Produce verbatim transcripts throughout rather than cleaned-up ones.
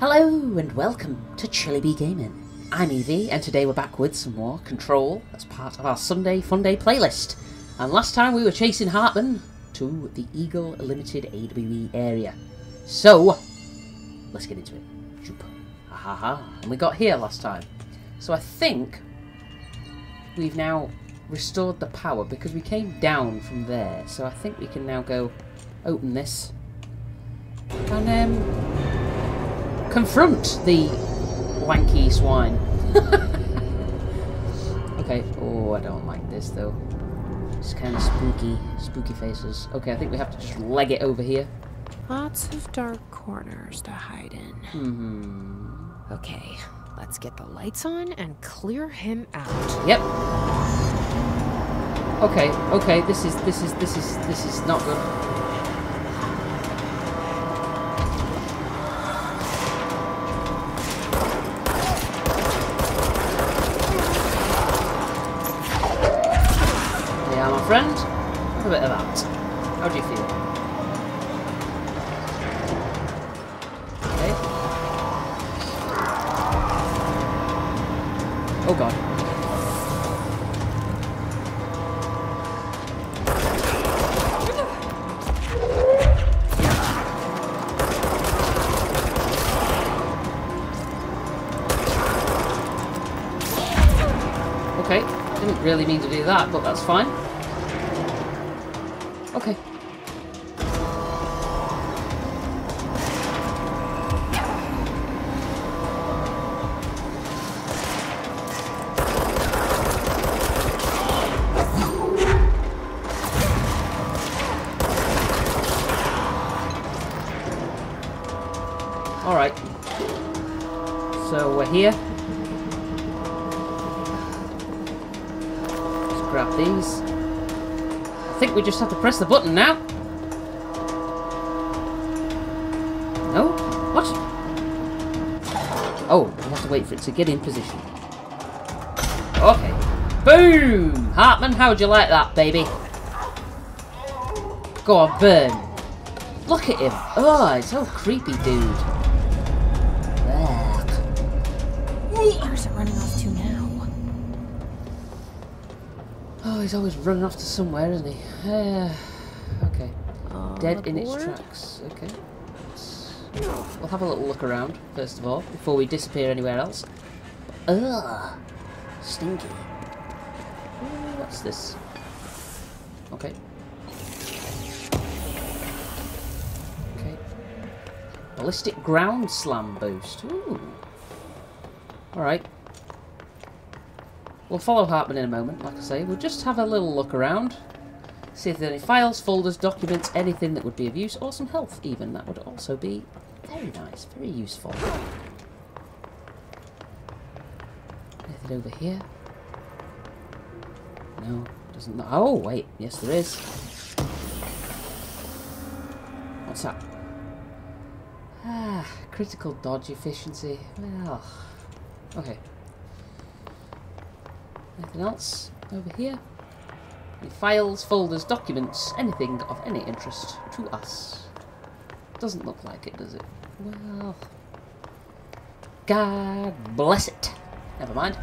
Hello and welcome to Chili Bee Gaming. I'm Evie and today we're back with some more Control as part of our Sunday Fun Day playlist. And last time we were chasing Hartman to the Eagle Limited A W E area. So, let's get into it. Ha ha ha. And we got here last time. So I think we've now restored the power because we came down from there. So I think we can now go open this and um... confront the lanky swine. Okay. Oh, I don't like this though. It's kind of spooky, spooky faces. Okay, I think we have to just leg it over here. Lots of dark corners to hide in. Mm-hmm. Okay, let's get the lights on and clear him out. Yep. Okay. Okay. This is this is this is this is not good. Friend, have a bit of that. How do you feel? Okay. Oh god. Okay, didn't really mean to do that, but that's fine. Okay. All right. So we're here. Let's grab these. I think we just have to press the button now. No? What? Oh, we have to wait for it to get in position. Okay. Boom! Hartman, how'd you like that, baby? Go on, burn. Look at him. Oh, he's so creepy, dude. Ugh. Where's it running off to now? Oh, he's always running off to somewhere, isn't he? Uh, okay. Uh, Dead in its tracks. Okay. We'll have a little look around, first of all, before we disappear anywhere else. Ugh! Stinky. Ooh, what's this? Okay. Okay. Ballistic ground slam boost. Ooh. Alright. We'll follow Hartman in a moment, like I say. We'll just have a little look around. See if there are any files, folders, documents, anything that would be of use, or some health even. That would also be very nice, very useful. Anything over here? No, doesn't... Oh, wait. Yes, there is. What's that? Ah, critical dodge efficiency. Well, okay. Anything else over here? Any files, folders, documents, anything of any interest to us? Doesn't look like it, does it? Well... God bless it! Never mind.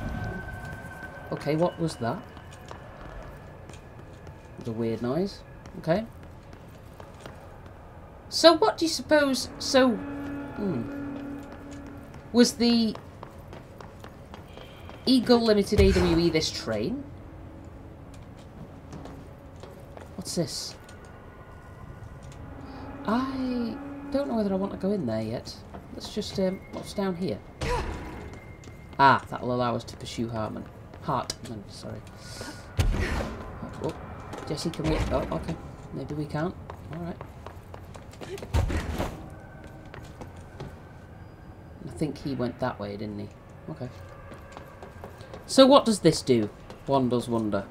Okay, what was that? It was a weird noise. Okay. So what do you suppose... So... Hmm. Was the... Eagle Limited A W E this train? What's this? I don't know whether I want to go in there yet. Let's just, um, what's down here? Ah, that'll allow us to pursue Hartman. Hartman, sorry. Oh, oh. Jesse, can we... Oh, okay. Maybe we can't. Alright. I think he went that way, didn't he? Okay. So what does this do? One does wonder.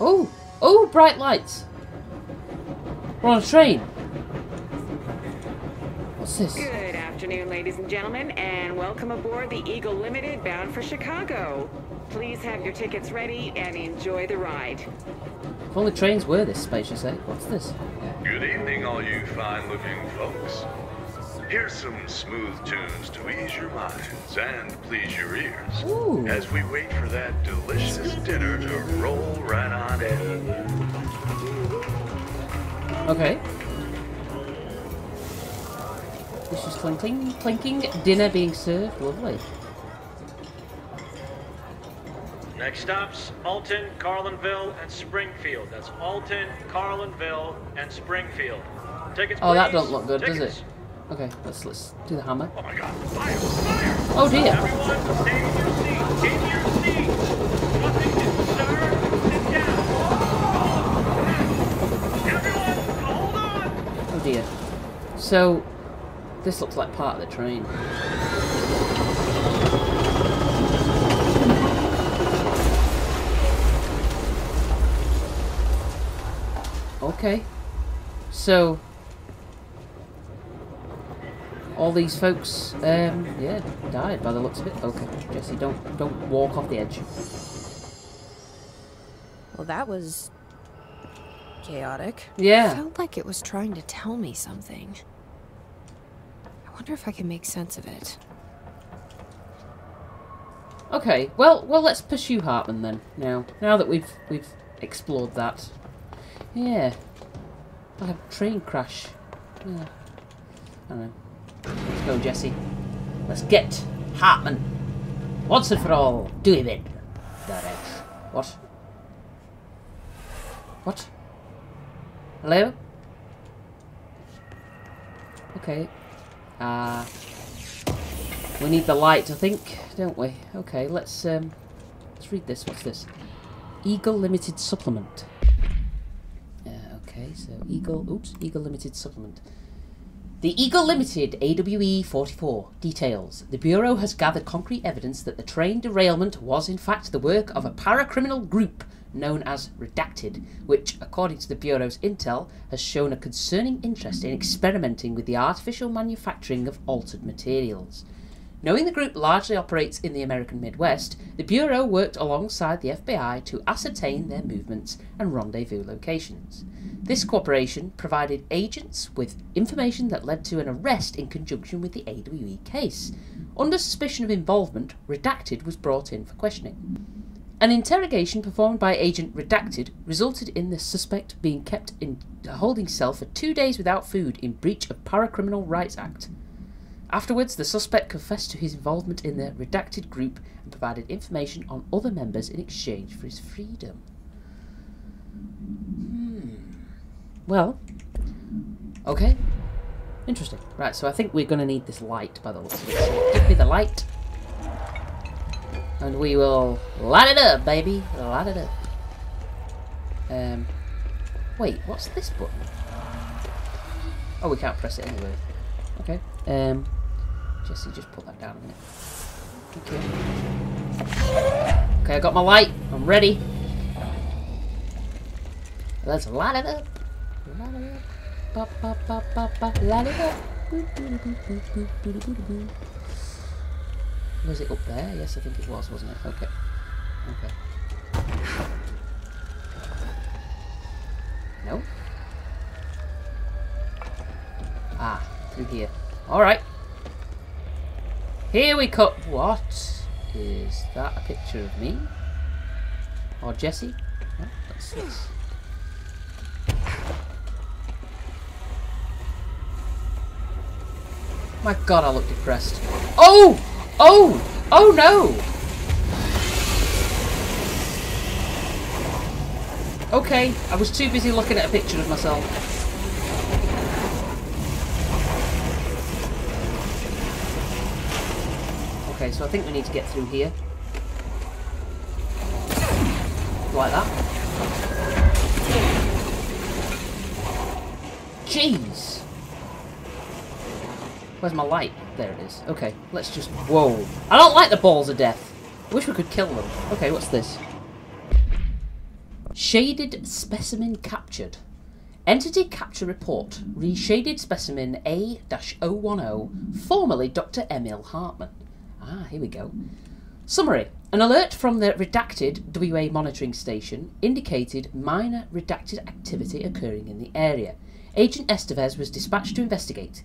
Oh! Oh, bright lights! We're on a train! What's this? Good afternoon, ladies and gentlemen, and welcome aboard the Eagle Limited bound for Chicago. Please have your tickets ready and enjoy the ride. If only trains were this spacious, eh? What's this? Yeah. Good evening, all you fine-looking folks. Here's some smooth tunes to ease your minds and please your ears. Ooh. As we wait for that delicious dinner to roll right on in. Okay. This is clinking, clinking, dinner being served, lovely. Next stops, Alton, Carlinville, and Springfield. That's Alton, Carlinville, and Springfield. Tickets, oh, please. That don't look good, Tickets. does it? Okay, let's let's do the hammer. Oh my god, fire, fire! Oh dear. Everyone, stay in your seat, stay in your seat. Nothing to stir, sit down. Oh, everyone, hold on! Oh dear. So, this looks like part of the train. Okay. So all these folks, um, yeah, died by the looks of it. Okay, Jesse, don't don't walk off the edge. Well, that was chaotic. Yeah. It felt like it was trying to tell me something. I wonder if I can make sense of it. Okay, well, well, let's pursue Hartman then. Now, now that we've we've explored that, yeah, I have a train crash. Yeah. I don't know. Let's go, Jesse. Let's get Hartman. Once and for all, do him in. What? What? Hello? Okay. Uh, we need the light, I think, don't we? Okay, let's um, let's read this. What's this? Eagle Limited Supplement. Uh, okay, so Eagle. Oops, Eagle Limited Supplement. The Eagle Limited, A W E forty-four, details. The Bureau has gathered concrete evidence that the train derailment was in fact the work of a paracriminal group known as Redacted, which, according to the Bureau's intel, has shown a concerning interest in experimenting with the artificial manufacturing of altered materials. Knowing the group largely operates in the American Midwest, the Bureau worked alongside the F B I to ascertain their movements and rendezvous locations. This cooperation provided agents with information that led to an arrest in conjunction with the A W E case. Under suspicion of involvement, Redacted was brought in for questioning. An interrogation performed by Agent Redacted resulted in the suspect being kept in a holding cell for two days without food in breach of Paracriminal Rights Act. Afterwards, the suspect confessed to his involvement in the Redacted group and provided information on other members in exchange for his freedom. Hmm. Well, okay. Interesting. Right, so I think we're going to need this light, by the looks of it. So give me the light. And we will light it up, baby. Light it up. Um, wait, what's this button? Oh, we can't press it anyway. Okay. Um, Jesse, just put that down a minute. Thank you. Okay, I got my light. I'm ready. Let's light it up. Light it up. Ba, ba, ba, ba, ba. Light it up. Was it up there? Yes, I think it was, wasn't it? Okay. Okay. No. Ah, through here. Alright. Here we cut. What? Is that a picture of me? Or Jesse? No, that's this. My god, I look depressed. Oh! Oh! Oh no! Okay, I was too busy looking at a picture of myself. Okay, so I think we need to get through here. Like that. Jeez! Where's my light? There it is. Okay, let's just... Whoa. I don't like the balls of death. I wish we could kill them. Okay, what's this? Shaded specimen captured. Entity capture report. Reshaded specimen A zero one zero, formerly Doctor Emil Hartman. Ah, here we go. Summary. An alert from the Redacted W A monitoring station indicated minor redacted activity occurring in the area. Agent Estevez was dispatched to investigate.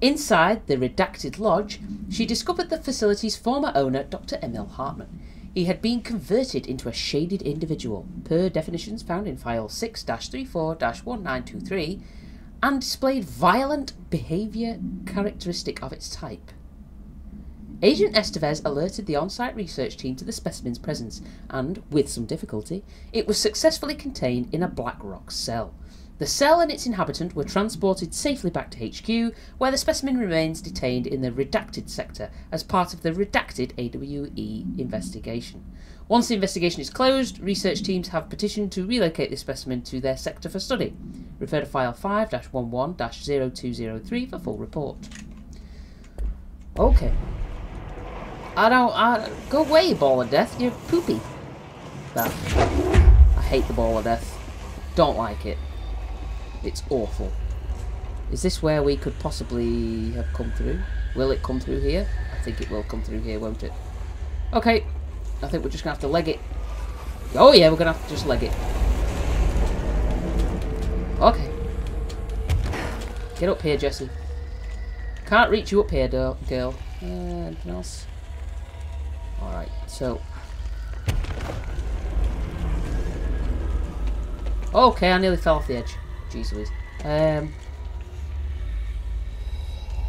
Inside the Redacted Lodge, she discovered the facility's former owner, Doctor Emil Hartman. He had been converted into a shaded individual, per definitions found in File six dash thirty-four dash nineteen twenty-three, and displayed violent behaviour characteristic of its type. Agent Estevez alerted the on-site research team to the specimen's presence, and, with some difficulty, it was successfully contained in a black rock cell. The cell and its inhabitant were transported safely back to H Q, where the specimen remains detained in the Redacted sector as part of the Redacted A W E investigation. Once the investigation is closed, research teams have petitioned to relocate the specimen to their sector for study. Refer to File five dash eleven dash zero two zero three for full report. Okay. I don't... I, go away, ball of death. You're poopy. That. I hate the ball of death. Don't like it. It's awful. Is this where we could possibly have come through? Will it come through here? I think it will come through here, won't it? Okay. I think we're just going to have to leg it. Oh yeah, we're going to have to just leg it. Okay. Get up here, Jesse. Can't reach you up here, girl. Uh, anything else? Alright, so... Okay, I nearly fell off the edge. Jesus. Um,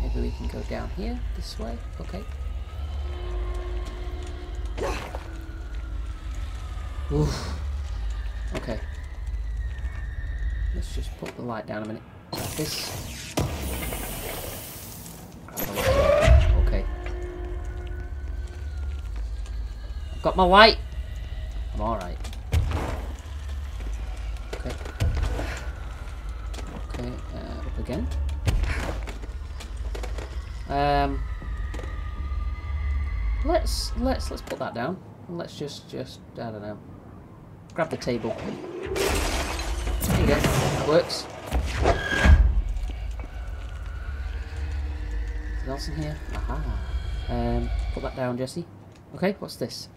maybe we can go down here, this way. Okay. Oof. Okay. Let's just put the light down a minute. Like this. Okay. I've got my light. I'm alright. Okay. Okay, uh, up again. Um, let's let's let's put that down. Let's just just I don't know. Grab the table. There you go. That works. Anything else in here? Aha. Um, put that down, Jesse. Okay, what's this?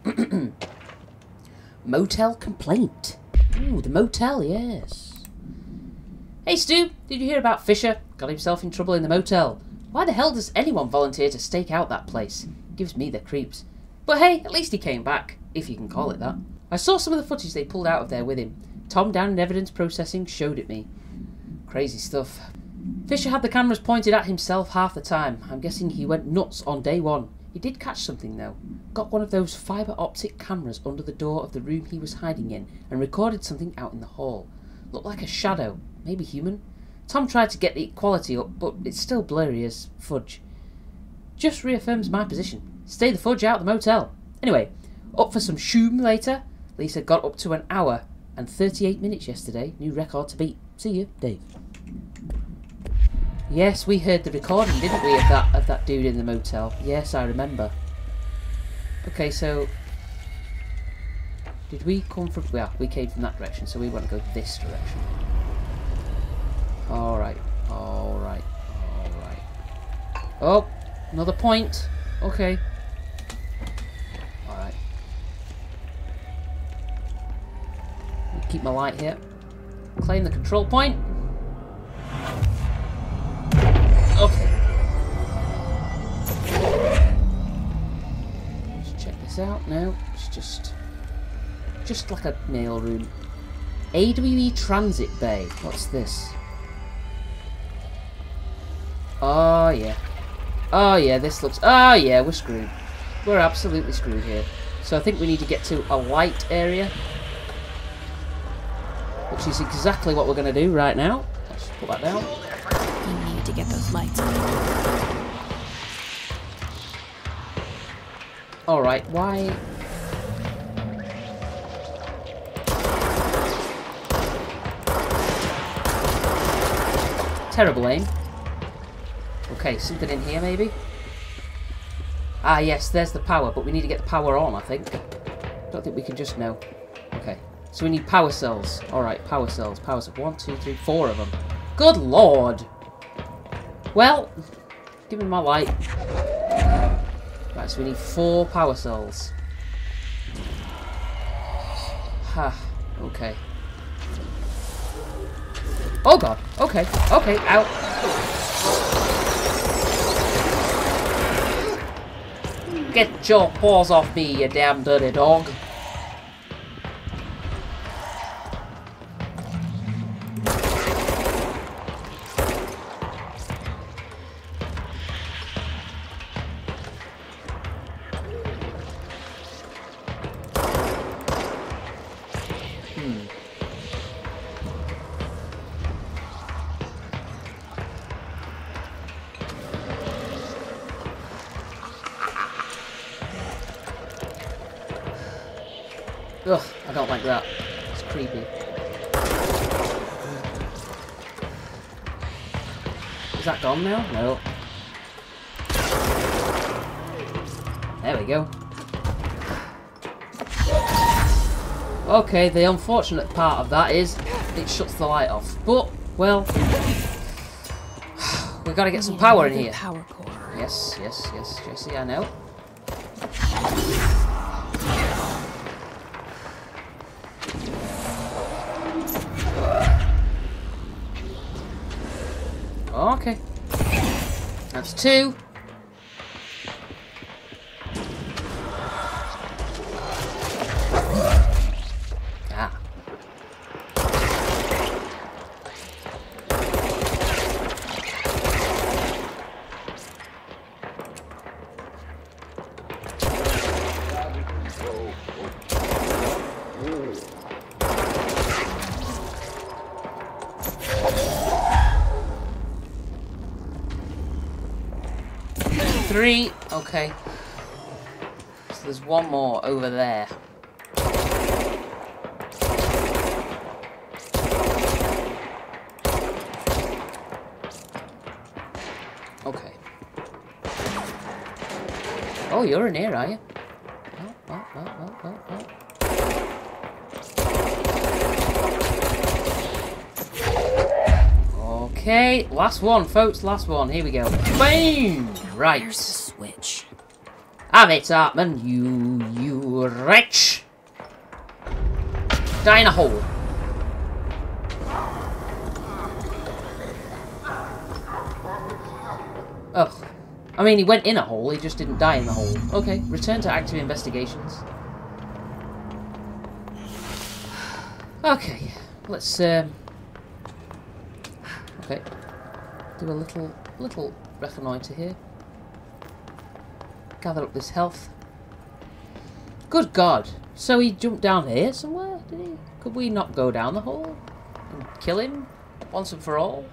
Motel complaint. Ooh, the motel, yes. Hey Stu, did you hear about Fisher? Got himself in trouble in the motel. Why the hell does anyone volunteer to stake out that place? Gives me the creeps. But hey, at least he came back, if you can call it that. I saw some of the footage they pulled out of there with him. Tom down in evidence processing showed it me. Crazy stuff. Fisher had the cameras pointed at himself half the time. I'm guessing he went nuts on day one. He did catch something though. Got one of those fibre optic cameras under the door of the room he was hiding in and recorded something out in the hall. Looked like a shadow. Maybe human. Tom tried to get the quality up, but it's still blurry as fudge. Just reaffirms my position. Stay the fudge out of the motel. Anyway, up for some shoom later. Lisa got up to an hour and thirty-eight minutes yesterday. New record to beat. See you, Dave. Yes, we heard the recording, didn't we, of that of that dude in the motel? Yes, I remember. Okay, so did we come from? Well, we came from that direction, so we want to go this direction. Alright, alright, alright. Oh, another point. Okay. Alright. Keep my light here. Claim the control point. Okay. Let's check this out now. It's just... just like a mail room. A W E Transit Bay. What's this? Oh yeah, oh yeah, this looks, oh yeah, we're screwed. We're absolutely screwed here. So I think we need to get to a light area, which is exactly what we're going to do right now. Let's put that down. We need to get those lights on. Alright, why? Terrible aim. Okay, something in here maybe? Ah yes, there's the power, but we need to get the power on, I think. Don't think we can just know. Okay, so we need power cells. Alright, power cells. Power cells. One, two, three, four of them. Good lord! Well, give me my light. Right, so we need four power cells. Ha, okay. Oh god. Okay. Okay. Ow. Get your paws off me, you damn dirty dog. Ugh, I don't like that. It's creepy. Is that gone now? No. There we go. Okay, the unfortunate part of that is it shuts the light off. But, well, we've got to get some power in here. Power core. Yes, yes, yes, Jesse, I know. Okay. That's two. Ah. Three. Okay. So there's one more over there. Okay. Oh, you're in here, are you? Oh, oh, oh, oh, oh, oh. Okay, last one, folks, last one. Here we go. Bang! Right. There's the switch. Have it, Hartman, you, you wretch. Die in a hole. Oh. I mean, he went in a hole, he just didn't die in the hole. Okay, return to active investigations. Okay, let's, um... Okay, do a little, little reconnoiter here. Gather up this health. Good God! So he jumped down here somewhere, did he? Could we not go down the hole and kill him once and for all?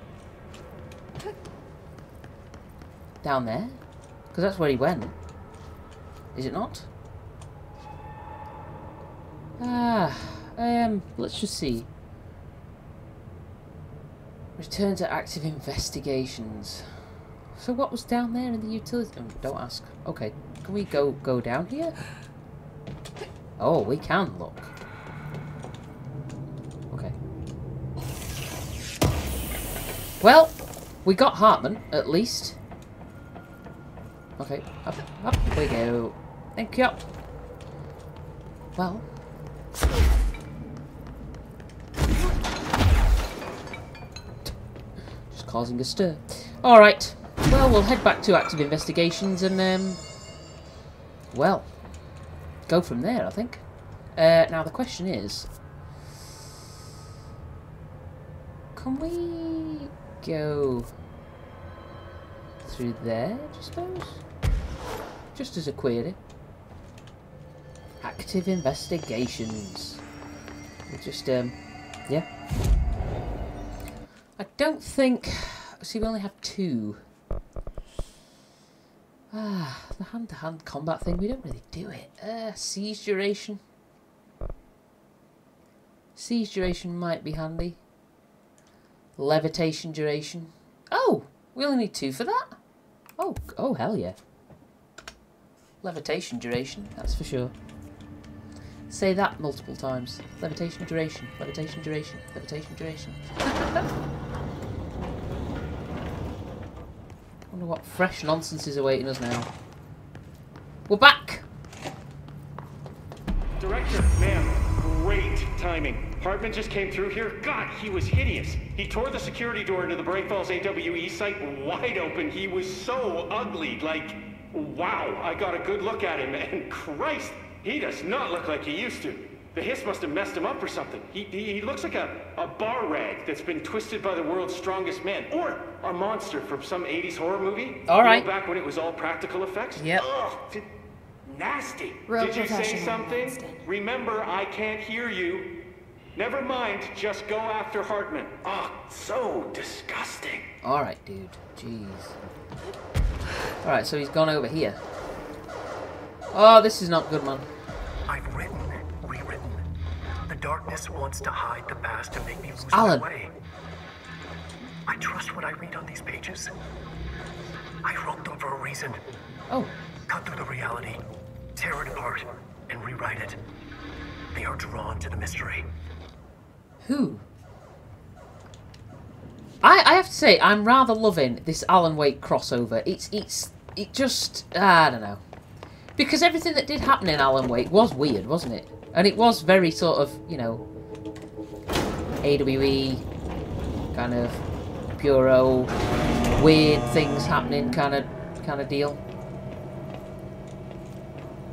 Down there? Because that's where he went. Is it not? Ah, um, let's just see. Return to active investigations. So what was down there in the utility? Oh, don't ask. Okay, can we go go down here? Oh, we can look. Okay. Well, we got Hartman at least. Okay, up, up we go. Thank you. Well. Causing a stir. Alright, well, we'll head back to active investigations and, um, well, go from there, I think. Uh, now, the question is, can we go through there, I suppose? Just as a query. Active investigations. We'll just, um, yeah. I don't think... See, we only have two. Ah, the hand-to-hand combat thing, we don't really do it. Uh, siege duration. Siege duration might be handy. Levitation duration. Oh! We only need two for that? Oh, oh hell yeah. Levitation duration, that's for sure. Say that multiple times. Levitation duration, levitation duration, levitation duration. I wonder what fresh nonsense is awaiting us now. We're back! Director, ma'am, great timing. Hartman just came through here. God, he was hideous. He tore the security door into the Bright Falls A W E site wide open. He was so ugly. Like, wow, I got a good look at him, and Christ, he does not look like he used to. The hiss must have messed him up or something. He, he, he looks like a, a bar rag that's been twisted by the world's strongest man. Or a monster from some eighties horror movie. All right. You know, back when it was all practical effects. Yep. Ugh, did, nasty. Real did you say something? Remember, I can't hear you. Never mind. Just go after Hartman. Ugh, so disgusting. All right, dude. Jeez. All right, so he's gone over here. Oh, this is not good, man. I've written. Darkness wants to hide the past and make me lose Alan. my way. I trust what I read on these pages. I wrote them for a reason. Oh. Cut through the reality, tear it apart, and rewrite it. They are drawn to the mystery. Who? I I have to say I'm rather loving this Alan Wake crossover. It's it's it just I don't know, because everything that did happen in Alan Wake was weird, wasn't it? And it was very sort of, you know, A W E, kind of, bureau, weird things happening kind of, kind of deal.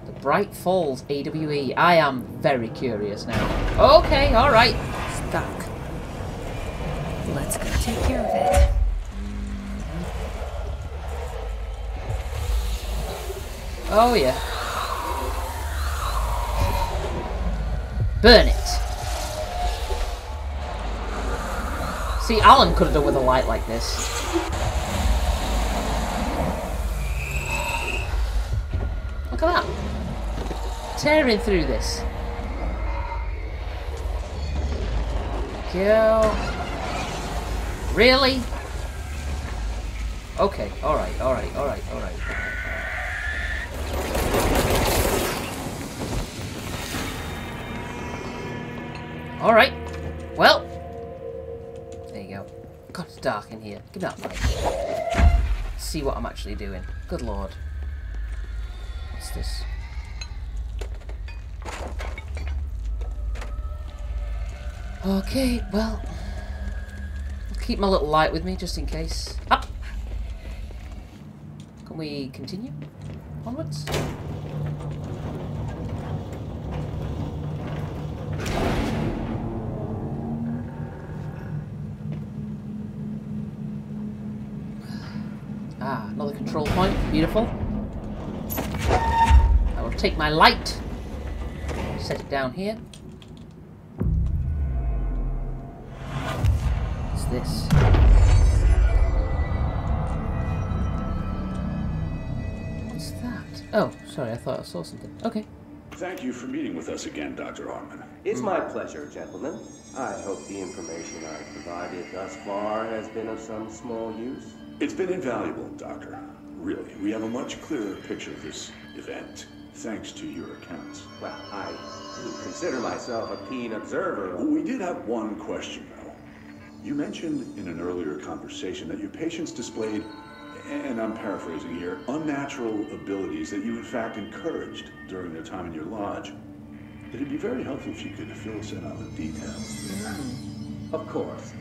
The Bright Falls A W E. I am very curious now. Okay, all right. Stuck. Let's go take care of it. Oh, yeah. Burn it. See, Alan could have done with a light like this. Look at that. Tearing through this. Go. Really? Okay, alright, alright, alright, alright. All right. Well, there you go. God, it's dark in here. Give me that light. See what I'm actually doing. Good lord. What's this? Okay. Well, I'll keep my little light with me just in case. Up. Can we continue onwards? Control point, beautiful. I will take my light, set it down here. What's this? What's that? Oh, sorry, I thought I saw something. Okay. Thank you for meeting with us again, Doctor Hartman. It's my pleasure, gentlemen. I hope the information I've provided thus far has been of some small use. It's been invaluable, Doctor. Really, we have a much clearer picture of this event, thanks to your accounts. Well, I consider myself a keen observer. Well, we did have one question, though. You mentioned in an earlier conversation that your patients displayed, and I'm paraphrasing here, unnatural abilities that you in fact encouraged during their time in your lodge. It'd be very helpful if you could fill us in on the details. Of course.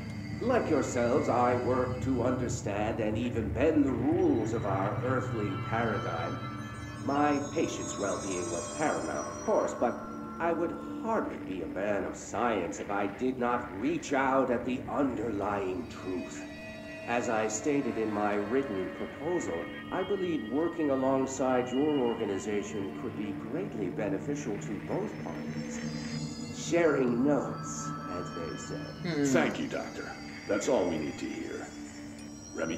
Like yourselves, I work to understand and even bend the rules of our earthly paradigm. My patient's well-being was paramount, of course, but I would hardly be a man of science if I did not reach out at the underlying truth. As I stated in my written proposal, I believe working alongside your organization could be greatly beneficial to both parties. Sharing notes, as they said. Mm. Thank you, Doctor. That's all we need to hear. Remy?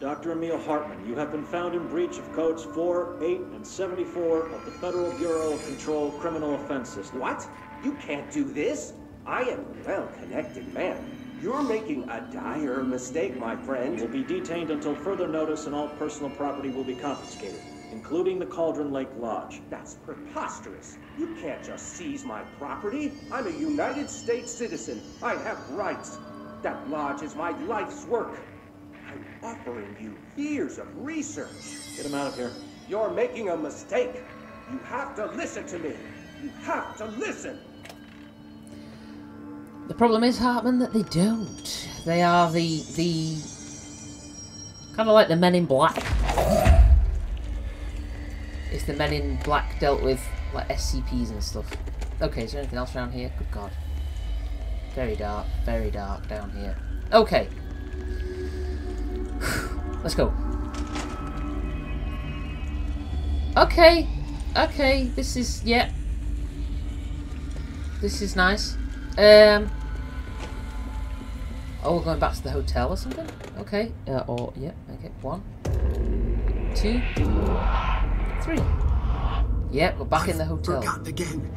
Doctor Emil Hartman, you have been found in breach of codes four, eight, and seventy-four of the Federal Bureau of Control criminal offense system. What? You can't do this? I am a well-connected man. You're making a dire mistake, my friend. You will be detained until further notice, and all personal property will be confiscated, including the Cauldron Lake Lodge. That's preposterous. You can't just seize my property. I'm a United States citizen. I have rights. That lodge is my life's work. I'm offering you years of research. Get him out of here. You're making a mistake. You have to listen to me. You have to listen. The problem is, Hartman, that they don't. They are the... the kind of like the Men in Black. If the Men in Black dealt with, like, S C Ps and stuff. Okay, is there anything else around here? Good God. Very dark, very dark down here. Okay. Let's go. Okay. Okay, this is... yeah. This is nice. Um... Oh, we're going back to the hotel or something? Okay. Uh, or, yeah, okay. One. Two. Three. Yeah, we're back I've in the hotel. Forgotten again.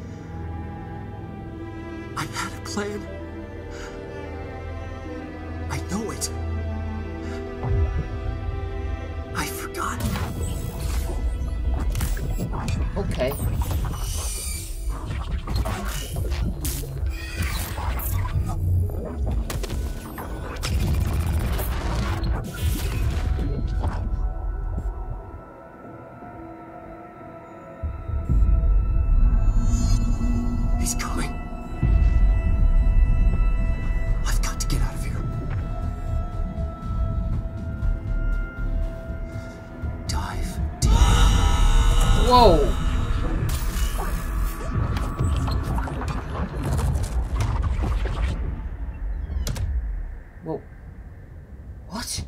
I've had a plan. I know it. I forgot. Okay. Whoa! Whoa. What?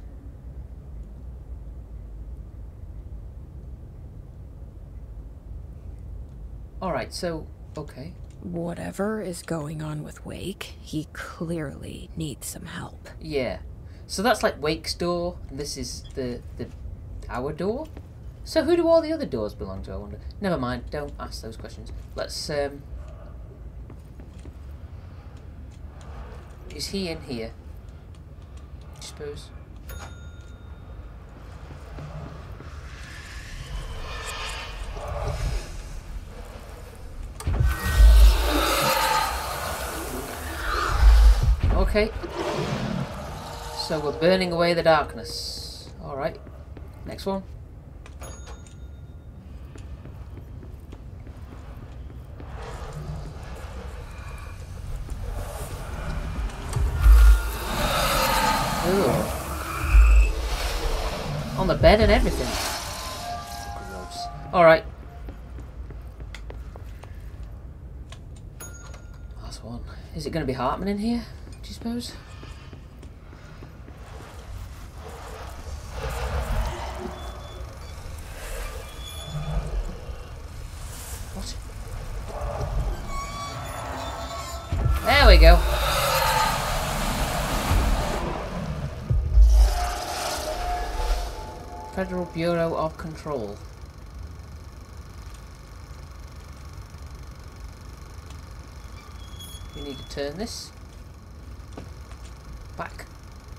Alright, so, okay. Whatever is going on with Wake, he clearly needs some help. Yeah. So that's like Wake's door, and this is the, the, our door? So who do all the other doors belong to, I wonder? Never mind, don't ask those questions. Let's, um... is he in here? I suppose. Okay. So we're burning away the darkness. Alright. Next one. On the bed and everything. Gross. Alright. Last one. Is it going to be Hartman in here, do you suppose? What? There we go. Federal Bureau of Control. We need to turn this back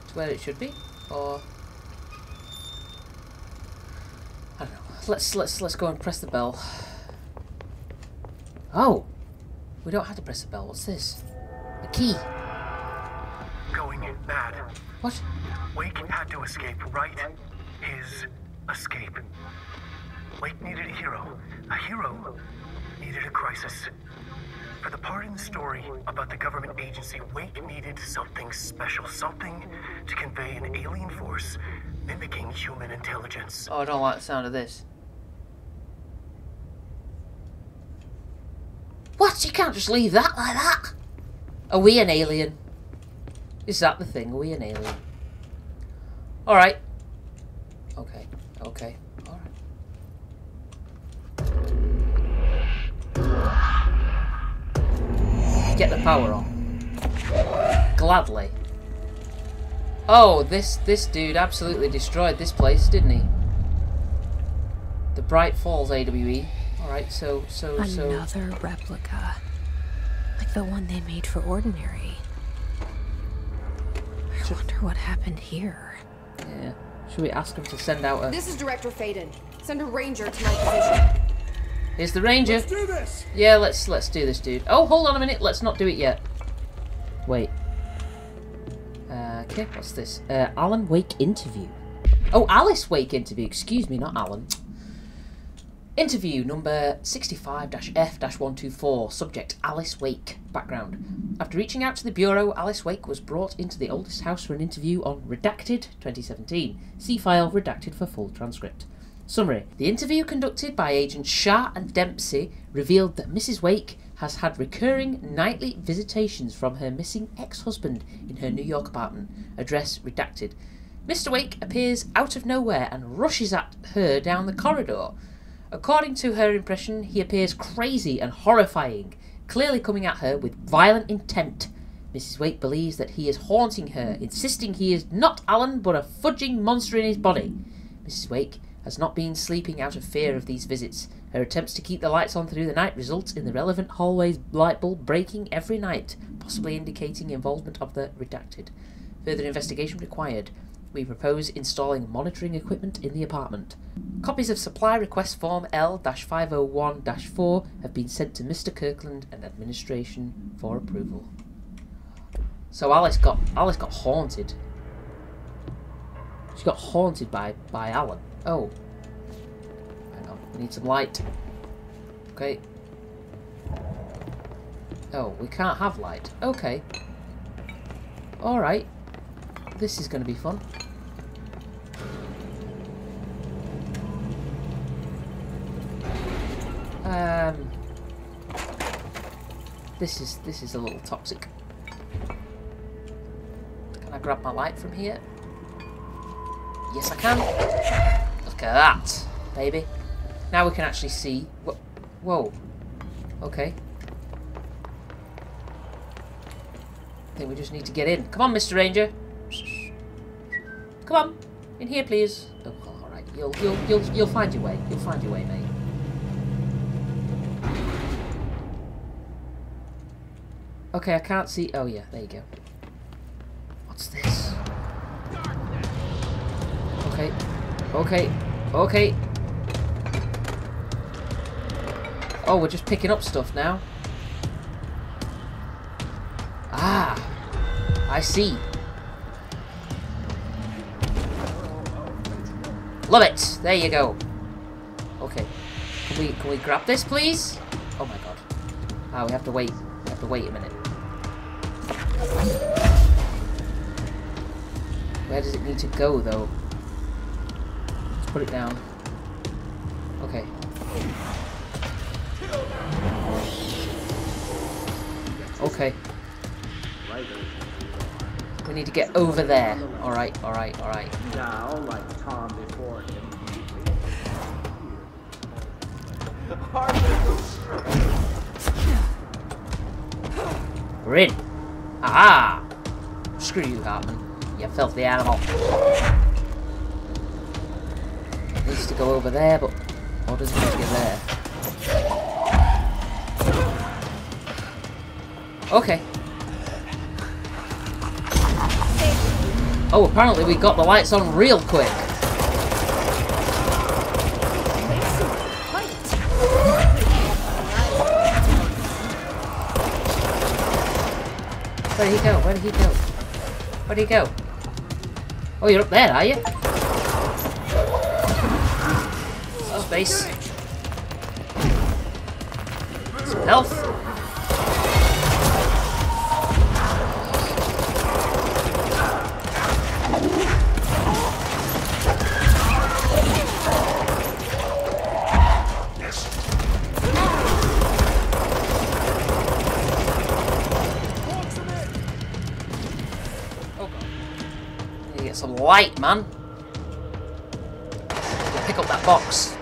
to where it should be, or I don't know. Let's let's let's go and press the bell. Oh, we don't have to press the bell. What's this? A key. Going in mad. What? Wake had to escape, right? His escape. Wake needed a hero. A hero needed a crisis. For the part in the story about the government agency, Wake needed something special. Something to convey an alien force mimicking human intelligence. Oh, I don't like the sound of this. What? You can't just leave that like that. Are we an alien? Is that the thing? Are we an alien? Alright. Okay, okay, alright. Get the power on. Gladly. Oh, this, this dude absolutely destroyed this place, didn't he? The Bright Falls A W E. Alright, so, so, so... another replica. Like the one they made for Ordinary. I wonder what happened here. Yeah. Should we ask him to send out a... This is Director Faden. Send a ranger to my position. Here's the ranger. Let's do this. Yeah, let's let's do this, dude. Oh, hold on a minute. Let's not do it yet. Wait. Uh, okay, what's this? Uh, Alan Wake interview. Oh, Alice Wake interview. Excuse me, not Alan. Interview number sixty-five F one twenty-four, subject Alice Wake. Background. After reaching out to the Bureau, Alice Wake was brought into the oldest house for an interview on Redacted twenty seventeen. See file Redacted for full transcript. Summary. The interview conducted by Agents Shah and Dempsey revealed that Missus Wake has had recurring nightly visitations from her missing ex-husband in her New York apartment. Address redacted. Mister Wake appears out of nowhere and rushes at her down the corridor. According to her impression, he appears crazy and horrifying, clearly coming at her with violent intent. Missus Wake believes that he is haunting her, insisting he is not Alan but a fudging monster in his body. Missus Wake has not been sleeping out of fear of these visits. Her attempts to keep the lights on through the night results in the relevant hallway's light bulb breaking every night, possibly indicating involvement of the redacted. Further investigation required. We propose installing monitoring equipment in the apartment. Copies of Supply Request Form L five oh one dash four have been sent to Mister Kirkland and administration for approval. So Alice got Alice got haunted. She got haunted by by Alan. Oh, hang on. We need some light. Okay. Oh, we can't have light. Okay. All right. This is going to be fun. Um, this is this is a little toxic. Can I grab my light from here? Yes, I can. Look at that, baby. Now we can actually see. Wh Whoa. Okay. I think we just need to get in. Come on, Mister Ranger. Come on, in here, please. Oh, all right. You'll you'll you'll you'll find your way. You'll find your way, mate. Okay, I can't see. Oh, yeah, there you go. What's this? Okay, okay, okay. Oh, we're just picking up stuff now. Ah, I see. Love it. There you go. Okay, can we can we grab this, please? Oh my god. Ah, we have to wait. We have to wait a minute. Where does it need to go, though? Let's put it down. Okay. Okay. We need to get over there. All right, all right, all right. Now, like Tom before him. We're in. Aha! Screw you, Hartman. You filthy animal. It needs to go over there, but... Or does it need to get there? Okay. Oh, apparently we got the lights on real quick. Where did he go? Where did he go? Where did he go? Oh, you're up there, are you? Oh, space. Some health. Light, man. Pick up that box.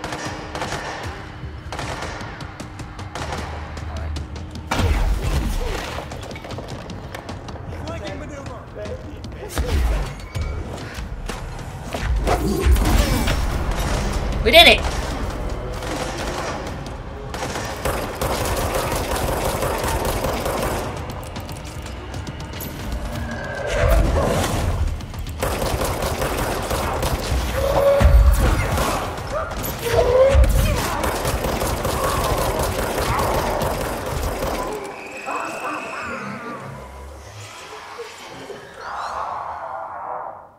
Alright. We did it!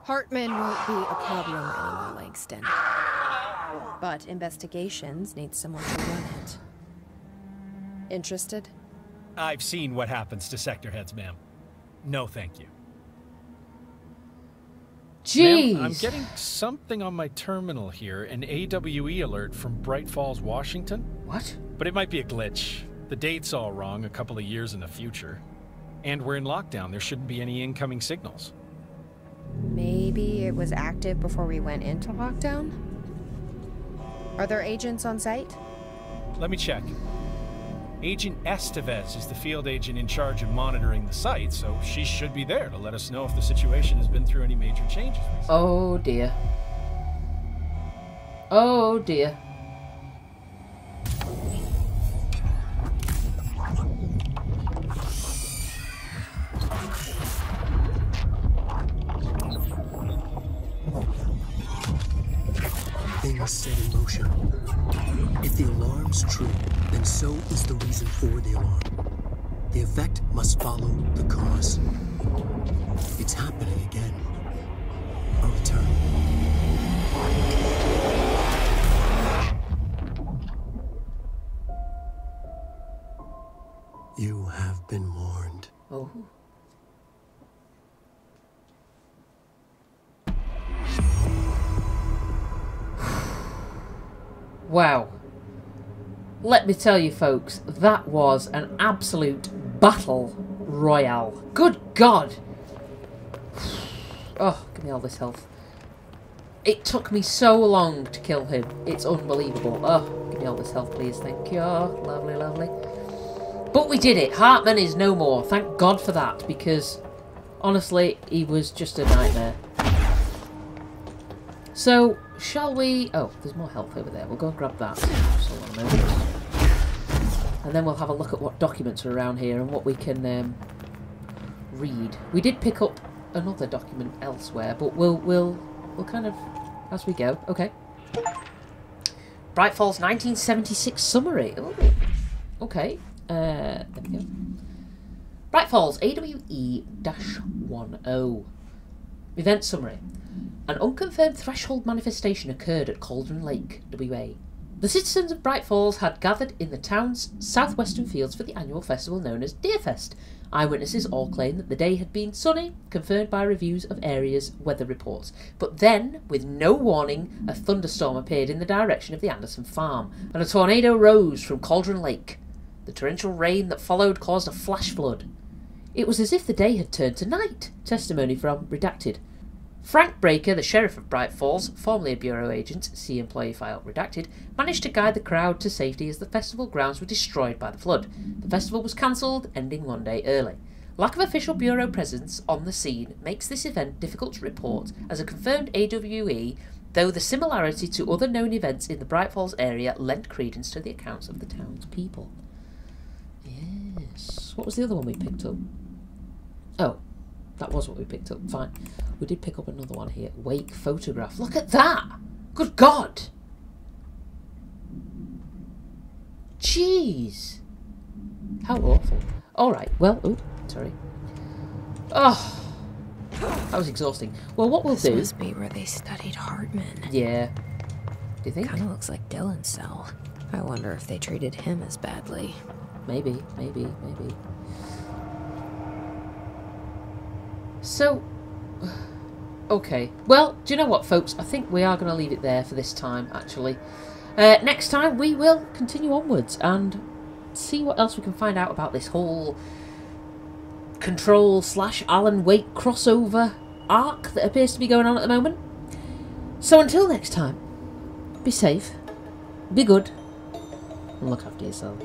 Hartman won't be a problem anymore, Langston. But investigations need someone to run it. Interested? I've seen what happens to sector heads, ma'am. No, thank you. Jeez. Ma'am, I'm getting something on my terminal here, an A W E alert from Bright Falls, Washington. What? But it might be a glitch. The date's all wrong, a couple of years in the future. And we're in lockdown. There shouldn't be any incoming signals. Maybe it was active before we went into lockdown? Are there agents on site? Let me check. Agent Estevez is the field agent in charge of monitoring the site, so she should be there to let us know if the situation has been through any major changes recently. Oh dear. Oh dear. Things set in motion. If the alarm's true, then so is the reason for the alarm. The effect must follow the cause. It's happening again. A return. You have been warned. Oh. Wow. Let me tell you folks, that was an absolute battle royale. Good God! Oh, give me all this health. It took me so long to kill him. It's unbelievable. Oh, give me all this health, please. Thank you. Lovely, lovely. But we did it. Hartman is no more. Thank God for that, because honestly, he was just a nightmare. So, shall we... Oh, there's more health over there. We'll go and grab that. So one moment. And then we'll have a look at what documents are around here and what we can um, read. We did pick up another document elsewhere, but we'll we'll we'll kind of as we go. Okay. Bright Falls nineteen seventy-six summary. Ooh. Okay. Uh, there we go. Bright Falls A W E one oh. Event summary. An unconfirmed threshold manifestation occurred at Cauldron Lake, W A. The citizens of Bright Falls had gathered in the town's southwestern fields for the annual festival known as Deerfest. Eyewitnesses all claim that the day had been sunny, confirmed by reviews of areas' weather reports. But then, with no warning, a thunderstorm appeared in the direction of the Anderson Farm, and a tornado rose from Cauldron Lake. The torrential rain that followed caused a flash flood. It was as if the day had turned to night. Testimony from Redacted. Frank Breaker, the sheriff of Bright Falls, formerly a bureau agent, see employee file redacted, managed to guide the crowd to safety as the festival grounds were destroyed by the flood. The festival was cancelled, ending one day early. Lack of official bureau presence on the scene makes this event difficult to report as a confirmed A W E, though the similarity to other known events in the Bright Falls area lent credence to the accounts of the town's people. Yes. What was the other one we picked up? Oh. That was what we picked up. Fine. We did pick up another one here. Wake photograph. Look at that! Good God! Jeez! How awful. Alright, well... Oh, sorry. Oh! That was exhausting. Well, what we'll do... This must be where they studied Hartman. Yeah. Do you think? Kinda looks like Dylan's cell. I wonder if they treated him as badly. Maybe, maybe, maybe. So, okay. Well, do you know what, folks? I think we are going to leave it there for this time, actually. Uh, next time, we will continue onwards and see what else we can find out about this whole Control slash Alan Wake crossover arc that appears to be going on at the moment. So until next time, be safe, be good, and look after yourselves.